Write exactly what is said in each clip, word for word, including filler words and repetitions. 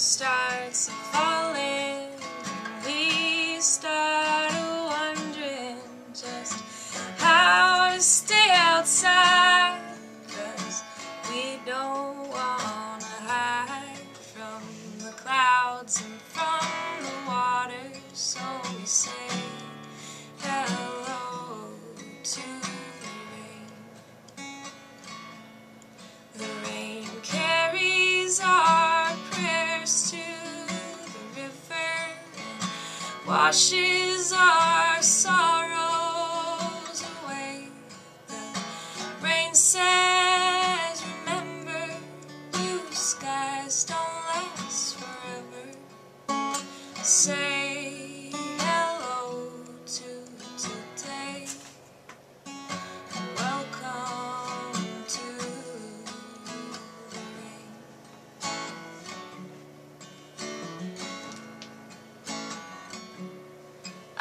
starts falling, and we start wondering just how to stay outside, 'cause we don't want to hide from the clouds and from the water, so we say hello to the rain. The rain carries our prayers to the river, and washes our sorrows away. The rain says, remember, blue skies don't last forever. Say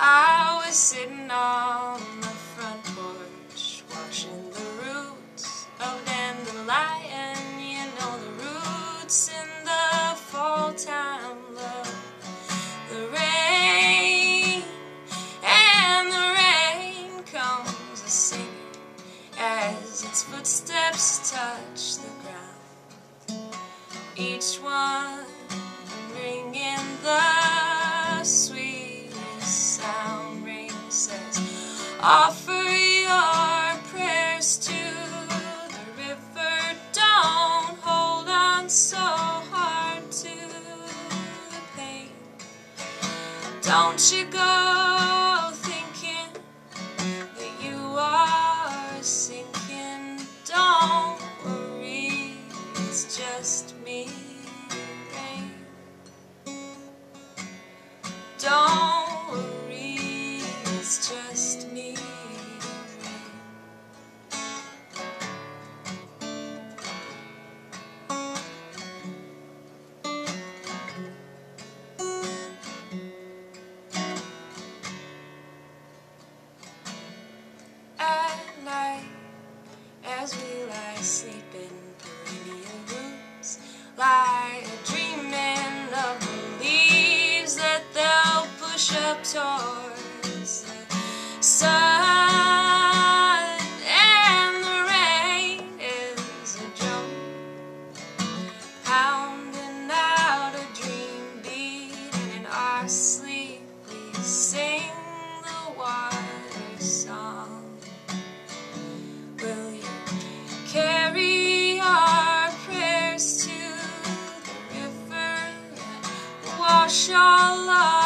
I was sitting on the front porch, watching the roots of dandelion. You know the roots in the fall time love. The rain and the rain comes a singing as its footsteps touch the ground. Each one bringing the sweet. Offer your prayers to the river, don't hold on so hard to the pain. Don't you go thinking that you are sinking, don't worry, it's just me, rain. Don't worry, it's just me. As we lie sleeping, perennial roots lie dreaming of the leaves that they'll push up towards the sun. And the rain is a drum, pounding out a dream beat, and in our sleep we sing the water song. Carry our prayers to the river and wash all our